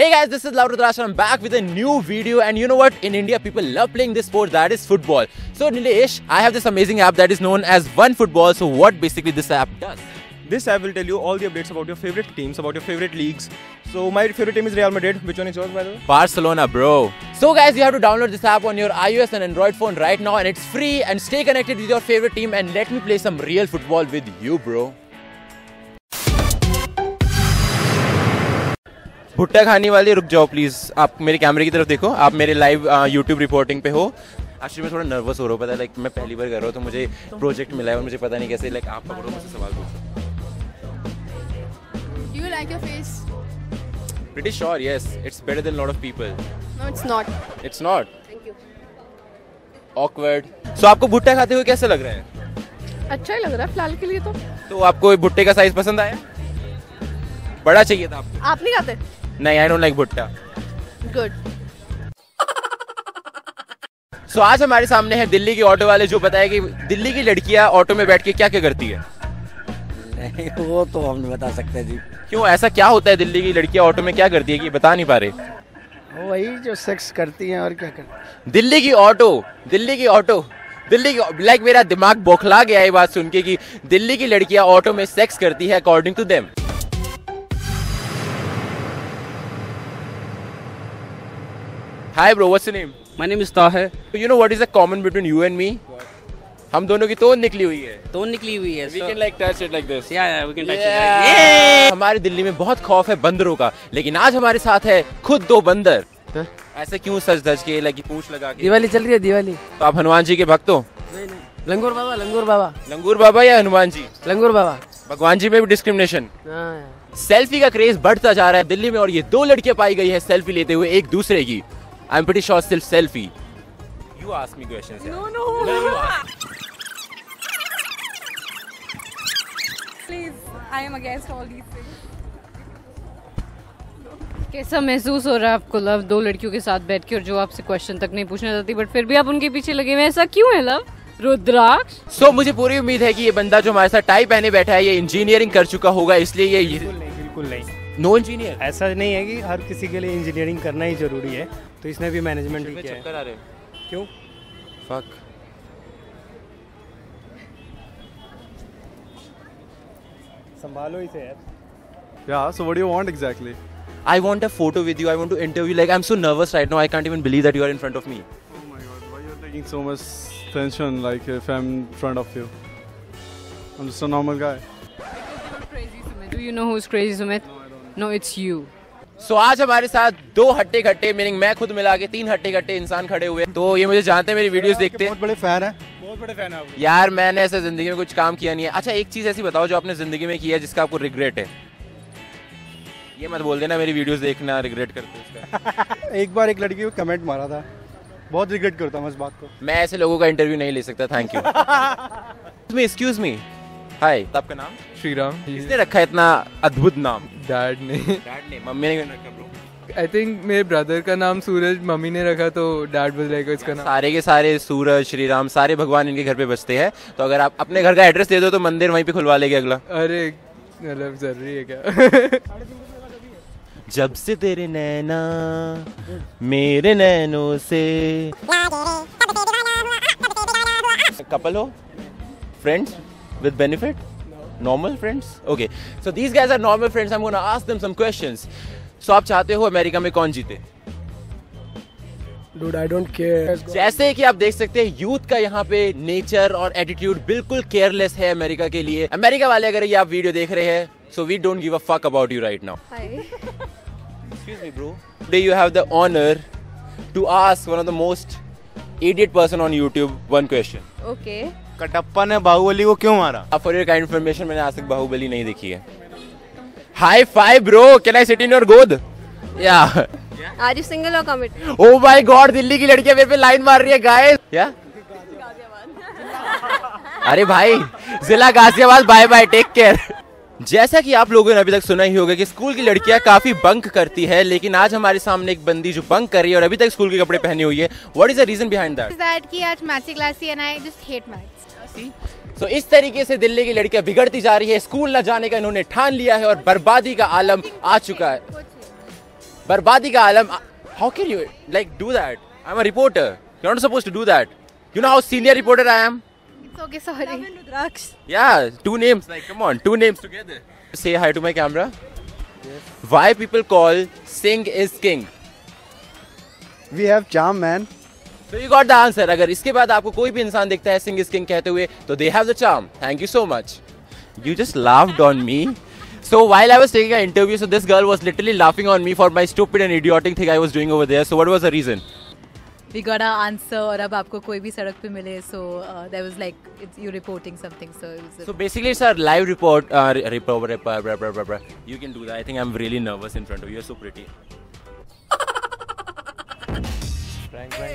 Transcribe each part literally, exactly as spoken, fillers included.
Hey guys, this is Love Rudrakash. I'm back with a new video, and you know what? In India, people love playing this sport that is football. So Nilesh, I have this amazing app that is known as One Football. So what basically this app does? This app will tell you all the updates about your favorite teams, about your favorite leagues. So my favorite team is Real Madrid. Which one is yours, by the way? Barcelona, bro. So guys, you have to download this app on your iOS and Android phone right now, and it's free. And stay connected with your favorite team. And let me play some real football with you, bro. भुट्टा खाने वाले रुक जाओ please, आप मेरे कैमरे की तरफ देखो, आप मेरे लाइव यूट्यूब रिपोर्टिंग पे हो। एक्चुअली मैं थोड़ा नर्वस हो रहा हूँ, पता है, लाइक मैं पहली बार कर रहा हूँ, तो मुझे प्रोजेक्ट मिला है और मुझे पता नहीं कैसे, लाइक आप पकड़ो मुझसे सवाल पूछो। Do you like your face? Pretty sure, yes. It's better than a lot of people. No, it's not. It's not. Thank you. Awkward. So आपको भुट्टा खाते हुए कैसे लग रहा है? अच्छा ही लग रहा है फिलहाल के लिए तो। तो आपको भुट्टे का साइज पसंद आया? बड़ा चाहिए था आपको? आप नहीं खाते? नहीं, I don't like भुट्टा। Good. So आज हमारे सामने है दिल्ली के ऑटो वाले, जो बताया कि दिल्ली की लड़कियां ऑटो में बैठ के क्या क्या करती है। नहीं, वो तो हम नहीं बता सकते जी। क्यों, ऐसा क्या होता है दिल्ली की लड़कियां ऑटो में क्या करती है कि बता नहीं पा रहे? वही जो सेक्स करती हैं और क्या करती। दिल्ली की ऑटो, दिल्ली की ऑटो, दिल्ली की, लाइक मेरा दिमाग बौखला गया ये बात सुन के कि दिल्ली की लड़कियां ऑटो में सेक्स करती है according to them. Hi bro, what's your name? My name is Tahir. So you know what is the common between you and me? What? हम दोनों की तोन निकली हुई है। तोन निकली हुई है। We can like touch it like this. Yeah, yeah, we can touch it like this. हमारे दिल्ली में बहुत खौफ है बंदरों का, लेकिन आज हमारे साथ है खुद दो बंदर। huh? ऐसे क्यों सज धज के, लगी पूछ लगा के? दिवाली चल रही है, दिवाली। तो आप हनुमान जी के भक्त हो? नहीं नहीं, लंगूर बाबा, लंगूर बाबा। लंगूर बाबा या हनुमान जी? लंगूर बाबा। भगवान जी में भी डिस्क्रिमिनेशन। सेल्फी का क्रेज बढ़ता जा रहा है दिल्ली में, और ये दो लड़कियाँ पाई गई है सेल्फी लेते हुए एक दूसरे की। I'm pretty sure still selfie. You ask me questions. No, yeah. no. no Please, I am against all these things. कैसा महसूस हो रहा है आपको लव, दो लड़कियों के साथ बैठ के और जो आपसे क्वेश्चन तक नहीं पूछना चाहती बट फिर भी आप उनके पीछे लगे हुए, ऐसा क्यों है लव रुद्राक्ष? सो so, मुझे पूरी उम्मीद है कि ये बंदा जो हमारे साथ टाई पहने बैठा है ये इंजीनियरिंग कर चुका होगा, इसलिए ये बिल्कुल नहीं, बिल्कुल नहीं। नो इंजीनियर, ऐसा नहीं है कि हर किसी के लिए इंजीनियरिंग करना ही जरूरी है, तो इसने भी मैनेजमेंट भी किया है। आ रहे क्यों? फक। संभालो इसे यार। Yeah so what do you want exactly? I want a photo with you, I want to interview, like I am so nervous right now, I can't even believe that you are in front of me. Oh my God, why you are taking so much tension, like if I am in front of you, I am just a normal guy. Do you know who's Crazy Sumit? No, I don't know. No, it's you. So आज हमारे साथ दो हट्टे घट्टे, meaning मैं खुद मिला के तीन हट्टे घट्टे इंसान खड़े हुए। तो ये मुझे जानते हैं, मेरी वीडियोस देखते हैं। बहुत बड़े फैन है, बहुत बड़े फैन है आप यार। मैंने ऐसा जिंदगी में कुछ काम किया नहीं है। अच्छा एक चीज ऐसी बताओ जो आपने जिंदगी में किया है जिसका आपको रिग्रेट है। ये मत बोल देना मेरी वीडियोस देखना रिग्रेट करते। एक बार एक लड़की को कमेंट मारा था, बहुत रिग्रेट करता हूँ इस बात को। मैं ऐसे लोगों का इंटरव्यू नहीं ले सकता, thank you. Excuse me, hi, आपका नाम? श्रीराम। किसने रखा है इतना अद्भुत नाम? डैड ने। डैड ने, मम्मी ने रखा ब्रो। आई थिंक मेरे ब्रदर का नाम सूरज मम्मी ने रखा, तो डैड बज रहेगा इसका नाम। सारे के सारे सूरज, श्रीराम, सारे भगवान इनके घर पे बसते हैं। तो अगर आप अपने घर का एड्रेस दे दो तो मंदिर वहीं पे खुलवा लेंगे अगला। अरे मतलब जरूरी है क्या? जब से तेरे नैना मेरे नैनों से। कपल हो, friends with benefit? No. Normal friends? Okay. So these guys are normal friends. I'm going to ask them some questions. So आप चाहते हो अमेरिका में कौन जीते? Dude, I don't care. जैसे कि आप देख सकते हैं यूथ का यहाँ पे नेचर और एटीट्यूड बिल्कुल केयरलेस है अमेरिका के लिए। अमेरिका वाले अगर ये आप वीडियो देख रहे हैं, so we don't give a fuck about you right now. Hi. Excuse me, bro. Today you have the honor to ask one of the most idiot person on YouTube one question. Okay. Kattappa ने बाहुबली को क्यों मारा? For your kind information, मैंने आज तक बाहुबली नहीं देखी है। High five, bro. Can I sit in your गोद? Yeah. Are you single or committed? Oh my God, Delhi की लड़कियाँ मेरे पे लाइन मार रही है guys. Yeah? अरे भाई, जिला Ghaziabad, bye bye, take care. जैसा कि आप लोगों ने अभी तक सुना ही होगा कि स्कूल की लड़कियां काफी बंक करती है, लेकिन आज हमारे सामने एक बंदी जो बंक कर रही है और अभी तक स्कूल के कपड़े पहने हुई है। What is the reason behind that? That कि आज मैथ्स की क्लास थी and I just hate maths. See so इस तरीके से दिल्ली की लड़कियां बिगड़ती जा रही है, स्कूल न जाने का इन्होंने ठान लिया है और बर्बादी का आलम आ चुका है। बर्बादी का आलम. How can you like do that? I'm a reporter. You're not supposed to do that. You know how senior reporter I am? It's okay, sorry. Love Rudrakash. Yeah, two names. Like, come on, two names together. Say hi to my camera. Yes. Why people call Singh is king? We have charm, man. So you got the answer. अगर इसके बाद आपको कोई भी इंसान देखता है Singh is king कहते हुए, तो they have the charm. Thank you so much. You just laughed on me. So while I was taking an interview, so this girl was literally laughing on me for my stupid and idiotic thing I was doing over there. So what was the reason? We got our answer, और अब आपको कोई भी सड़क पे मिले, so uh, there was like it's, you reporting something. So it was a so basically it's a live report. Uh, report, report, report, report. You can do that. I think I'm really nervous in front of you. You're so pretty. Frank, Frank,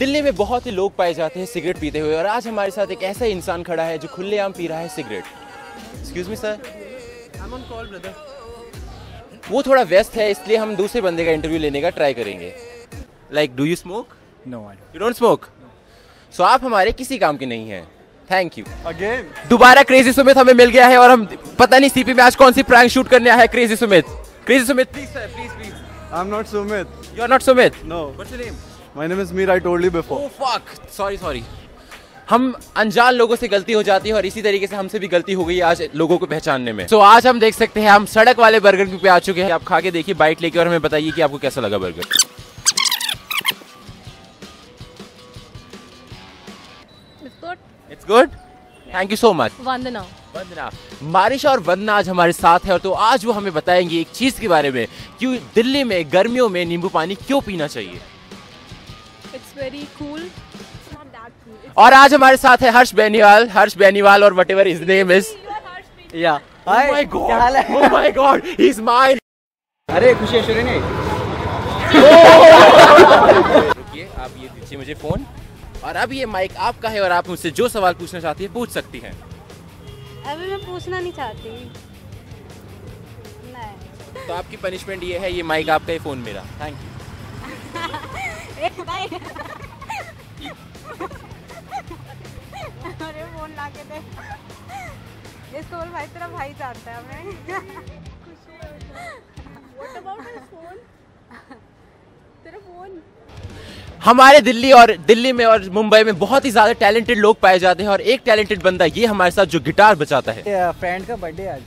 Delhi में बहुत ही लोग पाए जाते हैं cigarette पीते हुए और आज हमारे साथ एक ऐसा इंसान खड़ा है जो खुलेआम पी रहा है cigarette. Excuse me sir, I am on call brother. वो थोड़ा व्यस्त है इसलिए हम दूसरे बंदे का इंटरव्यू लेने का ट्राई करेंगे. Like do you smoke? No I don't. You don't smoke? So आप हमारे किसी काम के नहीं हैं. Thank you again. दोबारा क्रेजी सुमित हमें मिल गया है और हम पता नहीं सीपी में आज कौन सी प्रैंक शूट करने आया है. Crazy Sumit, crazy Sumit please sir, please please. I am not Sumit. You are not Sumit? No. What's your name? My name is Mir. I told you before. Oh fuck! Sorry, sorry. हम अनजान लोगों से गलती हो जाती है और इसी तरीके से हमसे भी गलती हो गई आज लोगों को पहचानने में. तो so, आज हम देख सकते हैं हम सड़क वाले बर्गर पे आ चुके हैं. आप खा के देखिए, बाइट लेके, और हमें बताइए कि आपको कैसा लगा burger. It's good. It's good. Thank you so much. Vandana. Vandana. Marisha और वंदना आज हमारे साथ है और तो आज वो हमें बताएंगी एक चीज के बारे में कि दिल्ली में गर्मियों में नींबू पानी क्यों पीना चाहिए. It's very cool. It's not that cool. It's और आज हमारे साथ है हर्ष बेनीवाल, हर्ष बेनीवाल और whatever his name is. Yeah. Oh my god. Oh my god. He's mine. अरे खुशी ऐश्वर्या नहीं. रुकिए, आप ये दीजिए मुझे फोन और अब ये माइक आपका है और आप मुझसे जो सवाल पूछना चाहती है पूछ सकती हैं. अभी मैं पूछना नहीं चाहती. नहीं. तो आपकी पनिशमेंट ये है, ये माइक आपका, ये फोन मेरा. Thank you. अरे फोन लाके दे. इसको भाई, तेरा भाई जानता है हमें. What about your phone? तेरा फोन. हमारे दिल्ली और दिल्ली में और मुंबई में बहुत ही ज्यादा टैलेंटेड लोग पाए जाते हैं और एक टैलेंटेड बंदा ये हमारे साथ जो गिटार बजाता है. फ्रेंड का बर्थडे आज.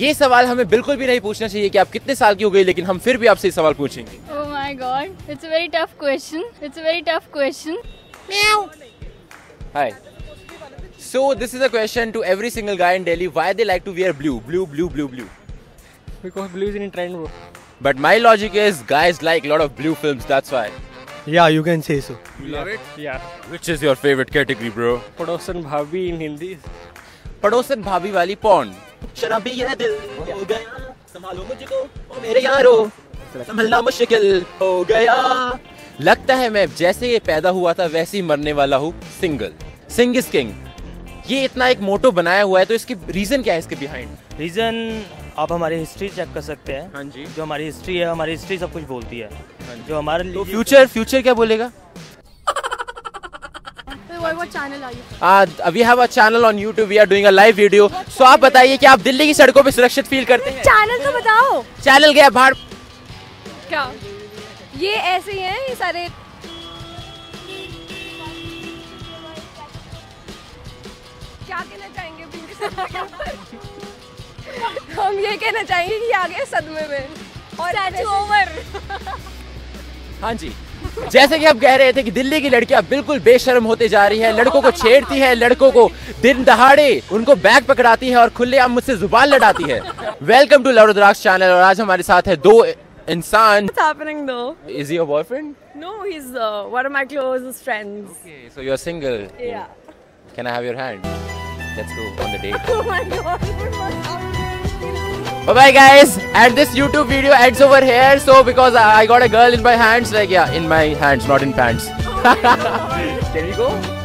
ये सवाल हमें बिल्कुल भी नहीं पूछना चाहिए कि आप कितने साल की हो गई, लेकिन हम फिर भी आपसे सवाल पूछेंगे. Oh my God, it's a very tough question. It's a very tough question. Meow. Hi. So this is a question to every single guy in Delhi. Why they like to wear blue, blue, blue, blue, blue? Because blue is in trend, bro. But my logic is guys like a lot of blue films. That's why. Yeah, you can say so. You love it? Yeah. Which is your favorite category, bro? Padosan bhabhi in Hindi. Padosan bhabhi wali porn. Sharabi ye dil ho gaya, संभालो मुझको ओ मेरे यारो. संभलना मुश्किल हो गया. लगता है मैं जैसे ये पैदा हुआ था वैसे ही मरने वाला हूँ. सिंगल सिंग इज किंग, ये इतना एक मोटो बनाया हुआ है, तो इसके रीजन क्या है? इसके बिहाइंड रीजन आप हमारी हिस्ट्री चेक कर सकते हैं. हाँ जी, जो हमारी हिस्ट्री है, हमारी हिस्ट्री सब कुछ बोलती है. हाँ जो हमारे तो फ्यूचर फ्यूचर क्या बोलेगा? We have a channel on YouTube, we are doing a live video. So आप बताइए कि आप दिल्ली की सड़कों पर सुरक्षित फील करते हैं? चैनल तो बताओ. चैनल गया बाहर. क्या ये ऐसे ही हैं ये सारे? क्या कहना चाहेंगे हम? ये कहना चाहेंगे कि आगे सदमे में और ओवर. हाँ जी, जैसे कि आप कह रहे थे कि दिल्ली की लड़कियां बिल्कुल बेशर्म होते जा रही है, लड़कों को छेड़ती है, लड़कों को दिन दहाड़े उनको बैग पकड़ाती है और खुलेआम मुझसे जुबान लड़ाती है. Welcome to love Rudraksh channel. और आज हमारे साथ है दो Insan. What's happening though? Is he your boyfriend? No, he's uh, one of my closest friends. Okay, so you're single. Yeah. Can I have your hand? Let's go on the date. Oh my God! Bye bye guys. And this YouTube video ends over here. So because I, I got a girl in my hands, like yeah, in my hands, not in pants. Can we go?